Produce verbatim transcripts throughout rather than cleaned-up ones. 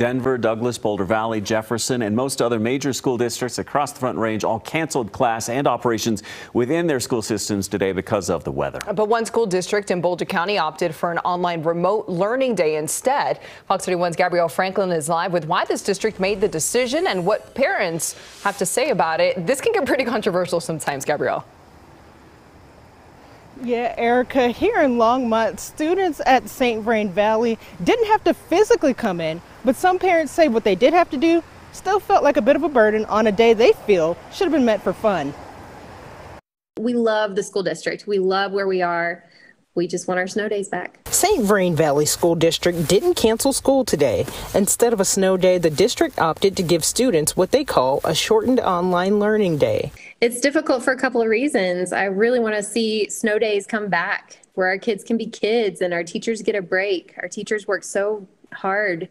Denver, Douglas, Boulder Valley, Jefferson, and most other major school districts across the Front Range all canceled class and operations within their school systems today because of the weather. But one school district in Boulder County opted for an online remote learning day instead. Fox thirty-one's Gabrielle Franklin is live with why this district made the decision and what parents have to say about it. This can get pretty controversial sometimes, Gabrielle. Yeah, Erica, here in Longmont, students at Saint Vrain Valley didn't have to physically come in, but some parents say what they did have to do still felt like a bit of a burden on a day they feel should have been meant for fun. We love the school district. We love where we are. We just want our snow days back. Saint Vrain Valley School District didn't cancel school today. Instead of a snow day, the district opted to give students what they call a shortened online learning day. It's difficult for a couple of reasons. I really want to see snow days come back where our kids can be kids and our teachers get a break. Our teachers work so hard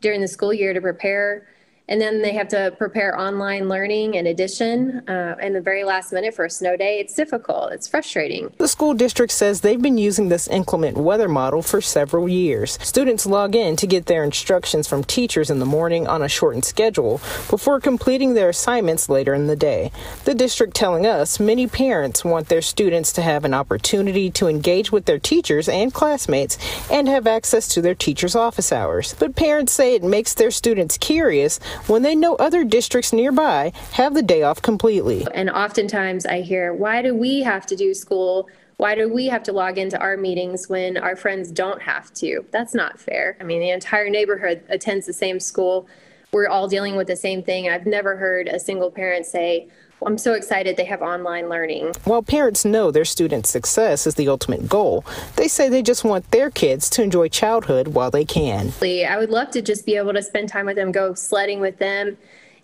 during the school year to prepare, and then they have to prepare online learning in addition, uh, and the very last minute for a snow day. It's difficult. It's frustrating. The school district says they've been using this inclement weather model for several years. Students log in to get their instructions from teachers in the morning on a shortened schedule before completing their assignments later in the day. The district telling us many parents want their students to have an opportunity to engage with their teachers and classmates and have access to their teachers' office hours. But parents say it makes their students curious when they know other districts nearby have the day off completely. And oftentimes I hear, why do we have to do school? Why do we have to log into our meetings when our friends don't have to? That's not fair. I mean, the entire neighborhood attends the same school. We're all dealing with the same thing. I've never heard a single parent say, I'm so excited they have online learning. While parents know their students' success is the ultimate goal, they say they just want their kids to enjoy childhood while they can. I would love to just be able to spend time with them, go sledding with them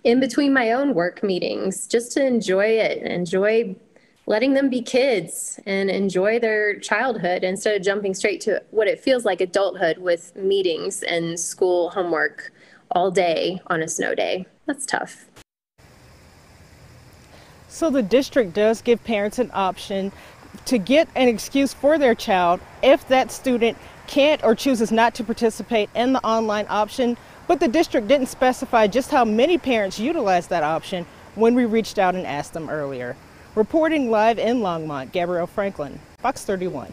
in between my own work meetings, just to enjoy it, enjoy letting them be kids and enjoy their childhood instead of jumping straight to what it feels like adulthood with meetings and school homework all day on a snow day. That's tough. So the district does give parents an option to get an excuse for their child if that student can't or chooses not to participate in the online option, but the district didn't specify just how many parents utilize that option when we reached out and asked them earlier. Reporting live in Longmont, Gabrielle Franklin, Fox thirty-one.